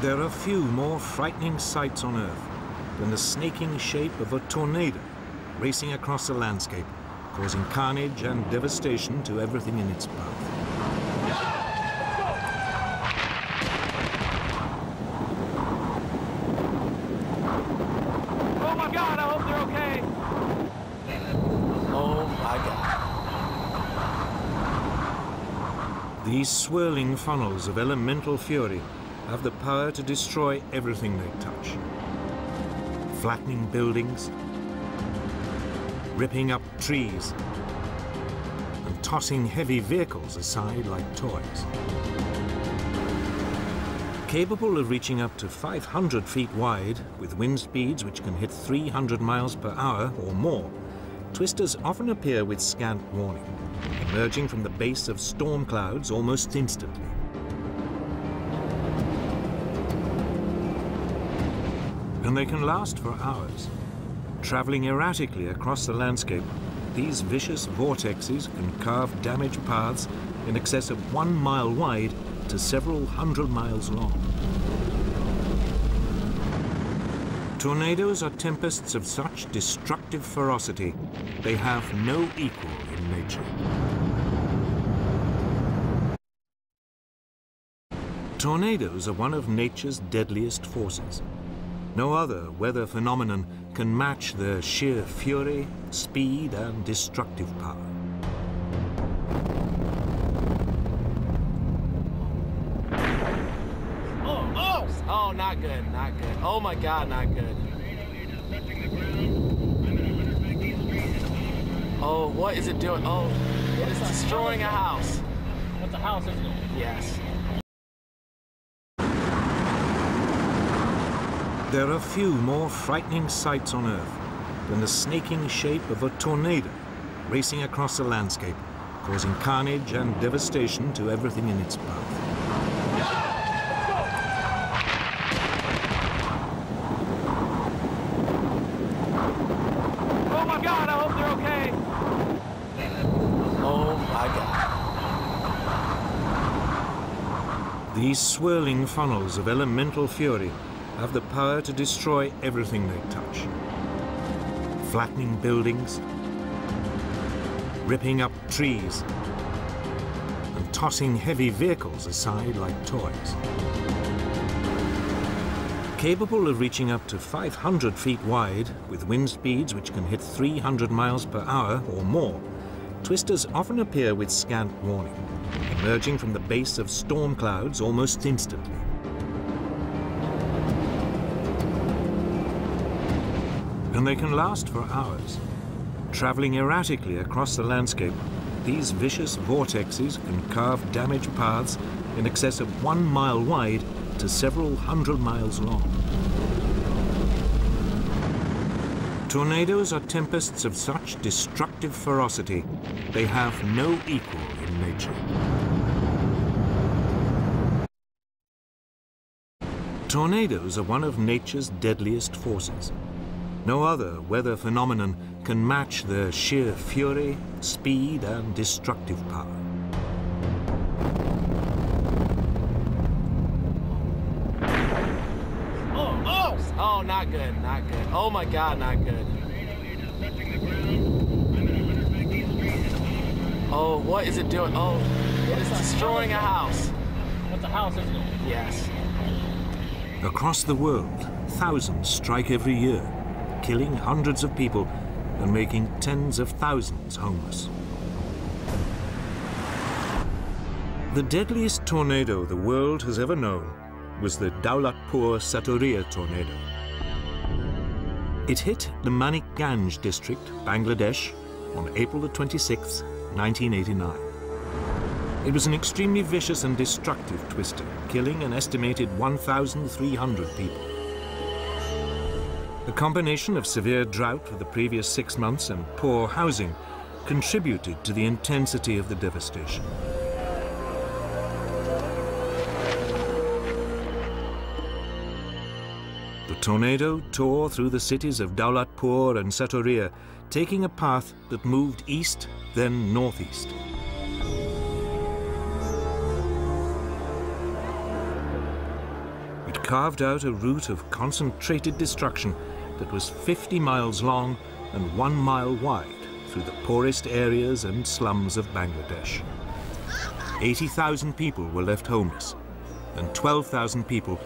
There are few more frightening sights on Earth than the snaking shape of a tornado racing across the landscape, causing carnage and devastation to everything in its path. These swirling funnels of elemental fury have the power to destroy everything they touch. Flattening buildings, ripping up trees, and tossing heavy vehicles aside like toys. Capable of reaching up to 500 feet wide, with wind speeds which can hit 300 miles per hour or more, twisters often appear with scant warning, emerging from the base of storm clouds almost instantly. And they can last for hours. Traveling erratically across the landscape, these vicious vortexes can carve damaged paths in excess of 1 mile wide to several hundred miles long. Tornadoes are tempests of such destructive ferocity, they have no equal in nature. Tornadoes are one of nature's deadliest forces. No other weather phenomenon can match their sheer fury, speed, and destructive power. Oh, not good, not good. Oh my God, not good. Oh, what is it doing? Oh, it is destroying a house. That's a house, isn't it? Yes. There are few more frightening sights on Earth than the snaking shape of a tornado racing across the landscape, causing carnage and devastation to everything in its path. These swirling funnels of elemental fury have the power to destroy everything they touch. Flattening buildings, ripping up trees, and tossing heavy vehicles aside like toys. Capable of reaching up to 500 feet wide, with wind speeds which can hit 300 miles per hour or more, twisters often appear with scant warning, emerging from the base of storm clouds almost instantly. And they can last for hours. Traveling erratically across the landscape, these vicious vortexes can carve damaged paths in excess of 1 mile wide to several hundred miles long. Tornadoes are tempests of such destructive ferocity, they have no equal in nature. Tornadoes are one of nature's deadliest forces. No other weather phenomenon can match their sheer fury, speed, and destructive power. Oh, not good, not good. Oh my God, not good. Oh, what is it doing? Oh, it is destroying a house. That's a house, isn't it? Yes. Across the world, thousands strike every year, killing hundreds of people and making tens of thousands homeless. The deadliest tornado the world has ever known was the Daulatpur–Saturia tornado. It hit the Manikganj district, Bangladesh, on April the 26th, 1989. It was an extremely vicious and destructive twister, killing an estimated 1,300 people. A combination of severe drought for the previous 6 months and poor housing contributed to the intensity of the devastation. The tornado tore through the cities of Daulatpur and Saturia, taking a path that moved east, then northeast. carved out a route of concentrated destruction that was 50 miles long and 1 mile wide through the poorest areas and slums of Bangladesh. 80,000 people were left homeless, and 12,000 people